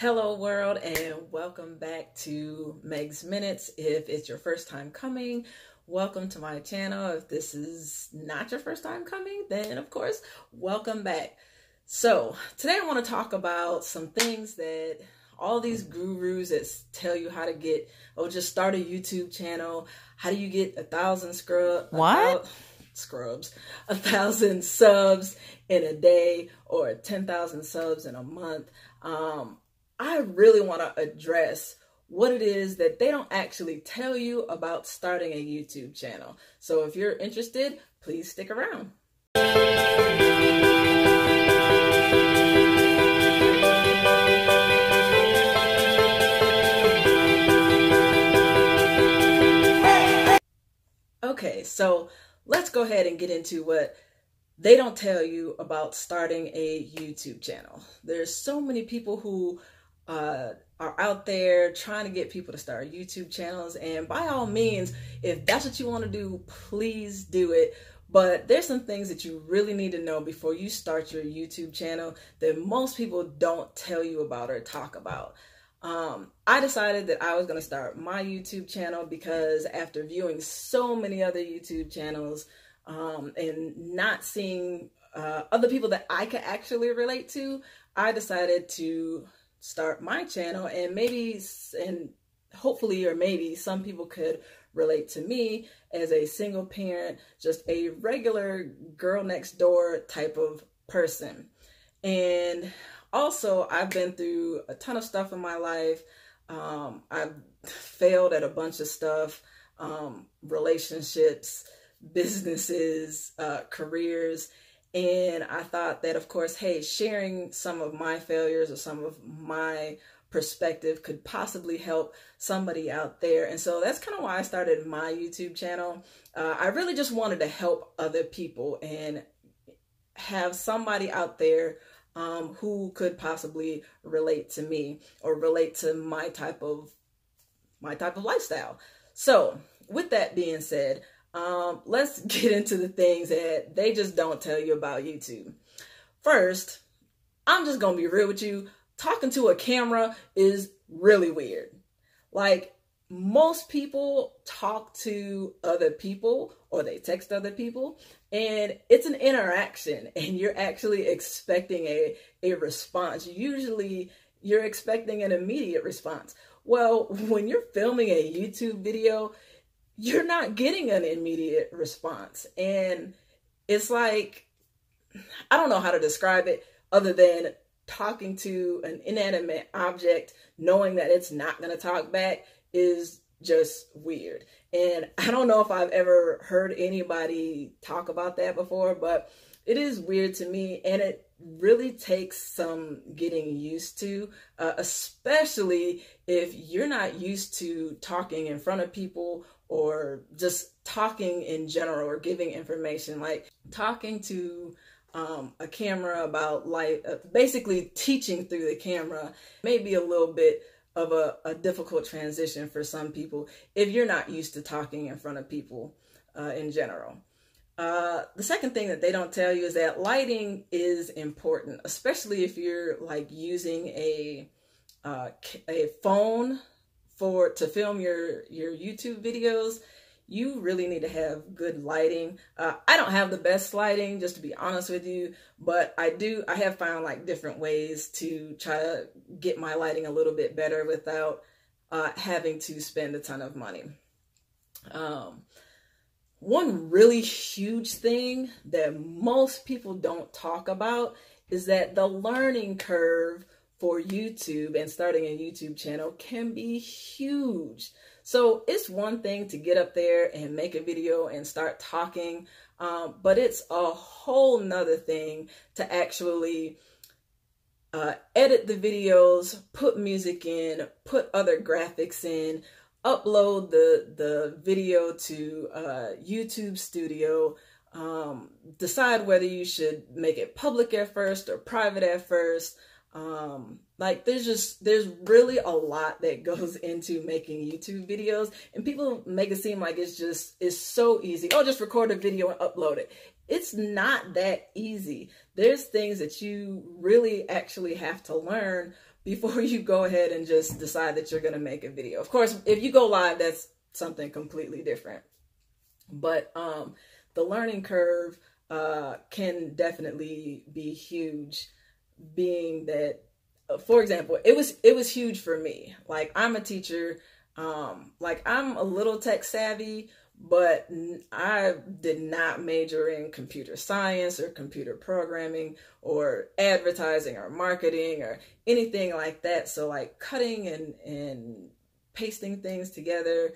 Hello world, and welcome back to Meg's Minutes. If it's your first time coming, welcome to my channel. If this is not your first time coming, then of course, welcome back. So today I want to talk about some things that all these gurus that tell you how to get, oh, just start a YouTube channel. How do you get 1,000 subs in a day or 10,000 subs in a month? I really want to address what it is that they don't actually tell you about starting a YouTube channel. So if you're interested, please stick around. Okay, so let's go ahead and get into what they don't tell you about starting a YouTube channel. There's so many people who are out there trying to get people to start YouTube channels. And by all means, if that's what you want to do, please do it. But there's some things that you really need to know before you start your YouTube channel that most people don't tell you about or talk about. I decided that I was going to start my YouTube channel because after viewing so many other YouTube channels and not seeing other people that I could actually relate to, I decided to start my channel, and hopefully some people could relate to me as a single parent, just a regular girl next door type of person. And also, I've been through a ton of stuff in my life. I've failed at a bunch of stuff, relationships, businesses, careers. And I thought that, of course, hey, sharing some of my failures or some of my perspective could possibly help somebody out there. And so that's kind of why I started my YouTube channel. I really just wanted to help other people and have somebody out there who could possibly relate to me or relate to my type of lifestyle. So with that being said, let's get into the things that they just don't tell you about YouTube. First, I'm just going to be real with you. Talking to a camera is really weird. Like, most people talk to other people or they text other people, and it's an interaction, and you're actually expecting a response. Usually you're expecting an immediate response. Well, when you're filming a YouTube video, you're not getting an immediate response. And it's like, I don't know how to describe it other than talking to an inanimate object, knowing that it's not going to talk back is just weird. And I don't know if I've ever heard anybody talk about that before, but it is weird to me. And it really takes some getting used to, especially if you're not used to talking in front of people or just talking in general or giving information. Like, talking to a camera about life, basically teaching through the camera, may be a little bit of a difficult transition for some people if you're not used to talking in front of people in general. The second thing that they don't tell you is that lighting is important, especially if you're like using a phone to film your YouTube videos. You really need to have good lighting. I don't have the best lighting, just to be honest with you, but I have found like different ways to try to get my lighting a little bit better without having to spend a ton of money. One really huge thing that most people don't talk about is that the learning curve for YouTube and starting a YouTube channel can be huge. So it's one thing to get up there and make a video and start talking, but it's a whole nother thing to actually edit the videos, put music in, put other graphics in, upload the video to YouTube Studio, decide whether you should make it public at first or private at first. Like, there's really a lot that goes into making YouTube videos, and people make it seem like it's so easy. Oh, just record a video and upload it. It's not that easy. There's things that you really actually have to learn before you go ahead and just decide that you're going to make a video. Of course, if you go live, that's something completely different. But the learning curve can definitely be huge, being that, for example, it was huge for me. Like, I'm a teacher, like, I'm a little tech savvy, but I did not major in computer science or computer programming or advertising or marketing or anything like that. So, like, cutting and pasting things together,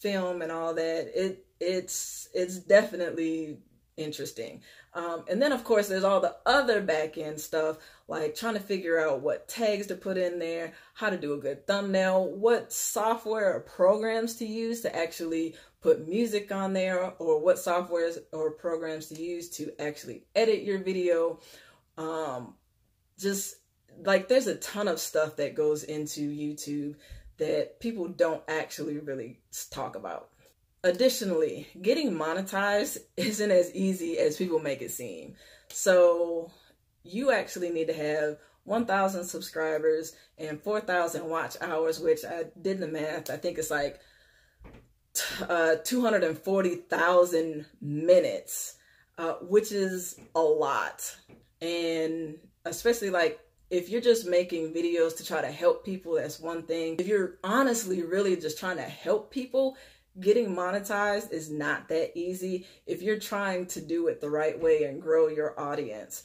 film and all that, it's definitely interesting. And then, of course, there's all the other back end stuff, like trying to figure out what tags to put in there, how to do a good thumbnail, what software or programs to use to actually put music on there, or what softwares or programs to use to actually edit your video. Just like, there's a ton of stuff that goes into YouTube that people don't actually really talk about. Additionally, getting monetized isn't as easy as people make it seem. So you actually need to have 1,000 subscribers and 4,000 watch hours, which I did the math. I think it's like 240,000 minutes, which is a lot. And especially, like, if you're just making videos to try to help people, that's one thing. If you're honestly really just trying to help people, getting monetized is not that easy if you're trying to do it the right way and grow your audience.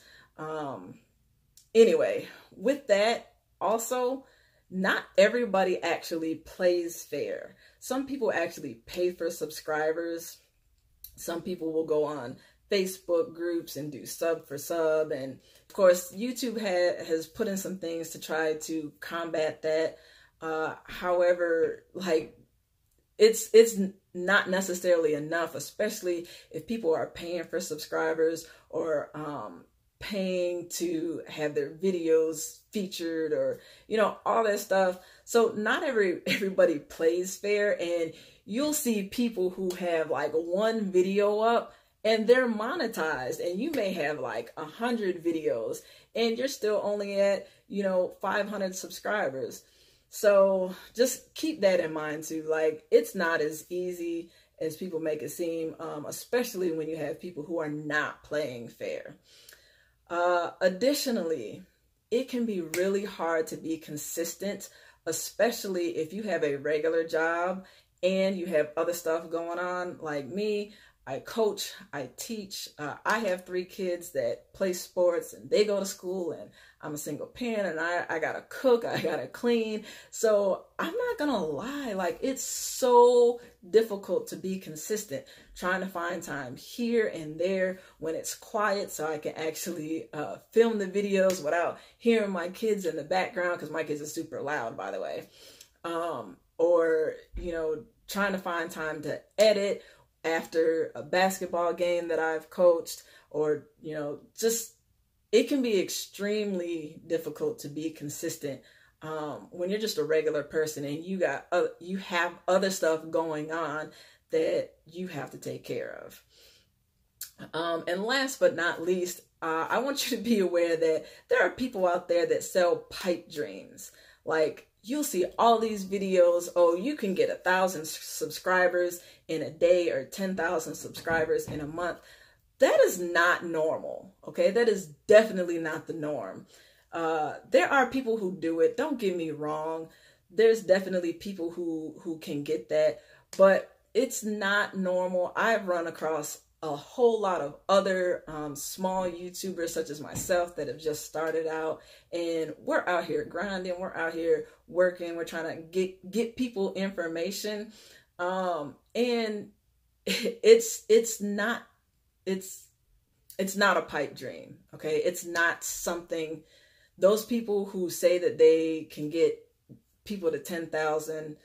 Anyway, with that, also, not everybody actually plays fair. Some people actually pay for subscribers. Some people will go on Facebook groups and do sub for sub. And of course, YouTube has put in some things to try to combat that. However, like, it's not necessarily enough, especially if people are paying for subscribers or paying to have their videos featured, or, you know, all that stuff. So not everybody plays fair, and you'll see people who have like one video up and they're monetized, and you may have like 100 videos and you're still only at, you know, 500 subscribers. So just keep that in mind too. Like, it's not as easy as people make it seem, especially when you have people who are not playing fair. Additionally, it can be really hard to be consistent, especially if you have a regular job and you have other stuff going on. Like me, I coach, I teach, I have 3 kids that play sports and they go to school, and I'm a single parent, and I gotta cook, I gotta clean. So I'm not gonna lie, like, it's so difficult to be consistent, trying to find time here and there when it's quiet so I can actually film the videos without hearing my kids in the background, because my kids are super loud, by the way. Or, you know, trying to find time to edit after a basketball game that I've coached, or, you know, just, it can be extremely difficult to be consistent when you're just a regular person and you have other stuff going on that you have to take care of. And last but not least, I want you to be aware that there are people out there that sell pipe dreams. Like, you'll see all these videos, oh, you can get 1,000 subscribers in a day or 10,000 subscribers in a month. That is not normal, okay? That is definitely not the norm. There are people who do it, don't get me wrong. There's definitely people who can get that, but it's not normal. I've run across a whole lot of other small YouTubers such as myself that have just started out, and we're out here grinding, we're out here working, we're trying to get people information, and it's not a pipe dream, okay? It's not something. Those people who say that they can get people to 10,000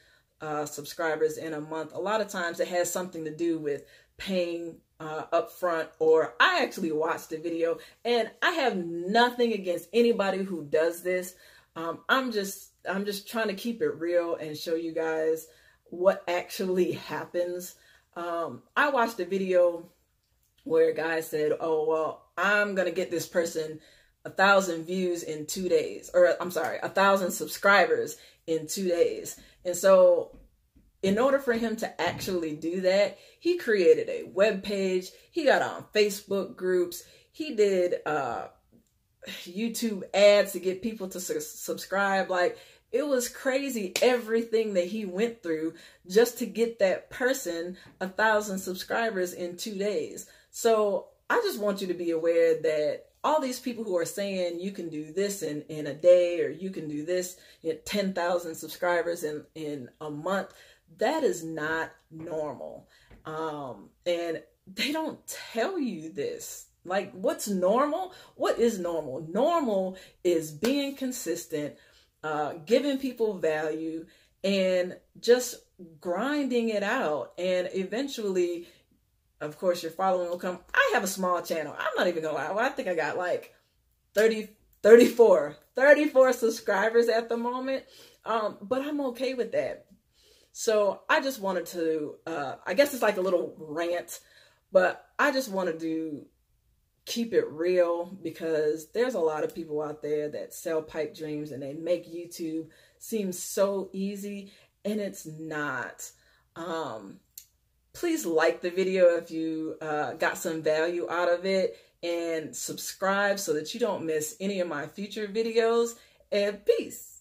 subscribers in a month, a lot of times it has something to do with paying up front. Or I actually watched the video, and I have nothing against anybody who does this. I'm just trying to keep it real and show you guys what actually happens. I watched the video where a guy said, oh, well, I'm going to get this person 1,000 views in 2 days, or I'm sorry, 1,000 subscribers in 2 days. And so in order for him to actually do that, he created a web page. He got on Facebook groups. He did YouTube ads to get people to subscribe. Like, it was crazy, everything that he went through just to get that person 1,000 subscribers in 2 days. So I just want you to be aware that all these people who are saying you can do this in a day, or you can do this at 10,000 subscribers in a month, that is not normal. And they don't tell you this. Like, what's normal? What is normal? Normal is being consistent, giving people value, and just grinding it out. And eventually, of course, your following will come. I have a small channel. I'm not even gonna lie. Well, I think I got like 34 subscribers at the moment. But I'm okay with that. So I just wanted to, I guess it's like a little rant, but I just wanted to keep it real, because there's a lot of people out there that sell pipe dreams and they make YouTube seem so easy, and it's not. Please like the video if you got some value out of it, and subscribe so that you don't miss any of my future videos, and peace.